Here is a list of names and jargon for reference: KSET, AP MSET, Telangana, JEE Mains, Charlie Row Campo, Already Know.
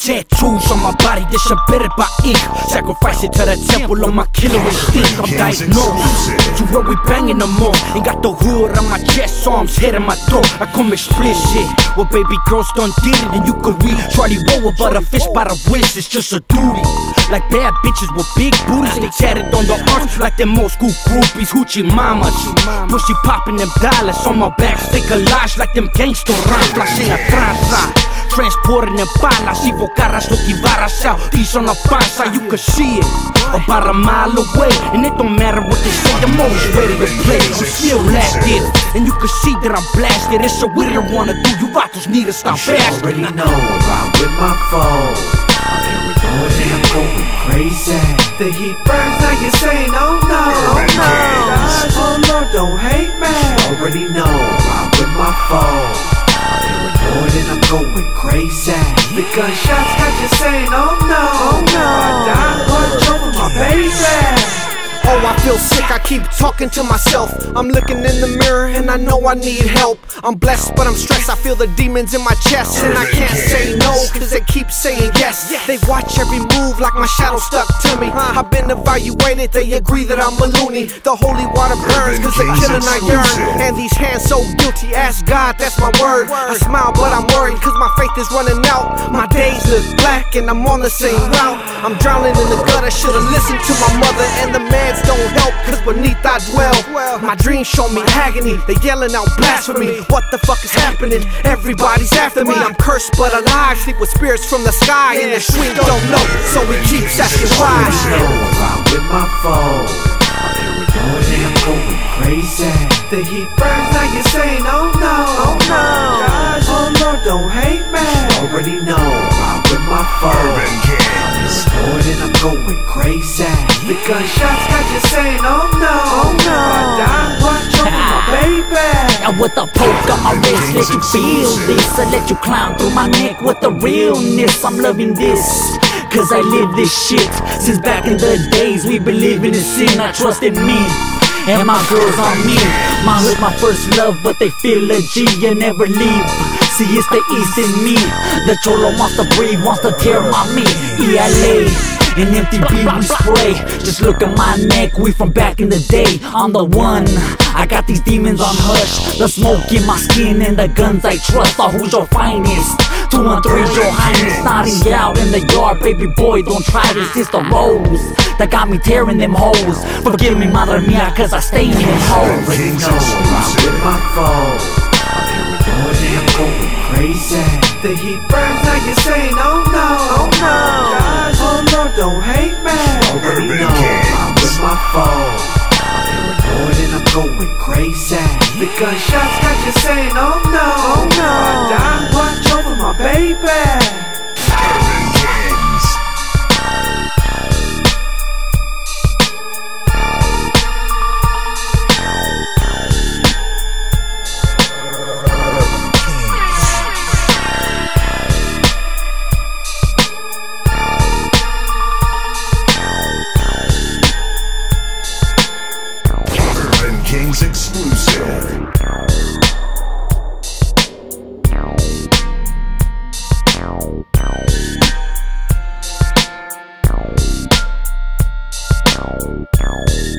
tattoos on my body, they should better by ink. Sacrifice it to the temple on my killer instinct. I'm diagnosed to where we banging no more. Ain't got the hood on my chest, arms head on my throat. I come explicit, well baby girls done did it. And you could read Charlie Row about a fish by the wrist. It's just a duty, like bad bitches with big booties. They tatted on the arms like them old school groupies. Hoochie mamas, pussy popping them dollars on my back. Stay collage like them gangsta rhymes. Flashing a tranza, transporting them balas, y bocarras, look y barras out. These on the panza, you can see it about a mile away. And it don't matter what they say, I'm always ready to play. I'm still active, and you can see that I'm blasted. It's a weird I wanna do, you vatos need to stop asking. Already know I'm with my foes. I'm here with boys and I'm going crazy. The heat burns like it's saying oh no, oh no. Oh no, don't hate me. Already know I'm with my foes. And I'm going crazy. The gunshots got you saying, oh no, oh no. I died watch over my baby. Oh, I feel sick, I keep talking to myself. I'm looking in the mirror and I know I need help. I'm blessed but I'm stressed, I feel the demons in my chest. And I can't say no, cause they keep saying yes. They watch every move like my shadow stuck to me. I've been evaluated, they agree that I'm a loony. The holy water burns cause the killing I yearn. And these hands so guilty, ask God, that's my word. I smile but I'm worried cause my faith is running out. My days look black and I'm on the same route. I'm drowning in the gutter, should've listened to my mother. And the meds don't help cause beneath I dwell. My dreams show me agony, they yelling out blasphemy. What the fuck is happening? Everybody's after me. I'm cursed but alive, sleep with spirits from the sky. And the street don't know, so we keep asking why. I'm with my foes. I'm here with boys and I'm going crazy. The heat burns like it's saying oh no, oh no. Oh no, don't hate me. Already know I'm with my foes. And I'm going crazy. The gunshots got you saying, oh no, oh no. I died watch over my baby. And with a poker, I race, let you feel this. I let you climb through my neck with the realness. I'm loving this, cause I live this shit. Since back in the days, we been living in sin. I trusted me, and my girls on me. My hood, my first love, but they feel a G. You never leave. See, it's the east in me. The cholo wants to breathe, wants to tear my meat. ELA, an empty beat we spray. Just look at my neck, we from back in the day. I'm the one, I got these demons on hush. The smoke in my skin and the guns I trust. So who's your finest? 213's your highness. Nodding out in the yard, baby boy, don't try this. It's the roads that got me tearing them hoes. Forgive me, madre mia, cause I stay in them hoes. Already know I'm with my foes. I'm going crazy. The heat burns like it's saying, oh no, oh no. Oh no, don't hate me. Already know I'm with my foes. I'm paranoid and I'm going crazy. The gunshots got you saying, oh no, oh no. I died watch over my baby. Exclusive.